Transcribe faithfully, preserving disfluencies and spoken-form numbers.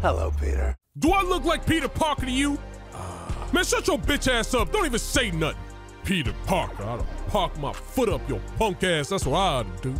Hello, Peter. Do I look like Peter Parker to you? Uh... Man, shut your bitch ass up. Don't even say nothing. Peter Parker, I done parked my foot up your punk ass. That's what I do.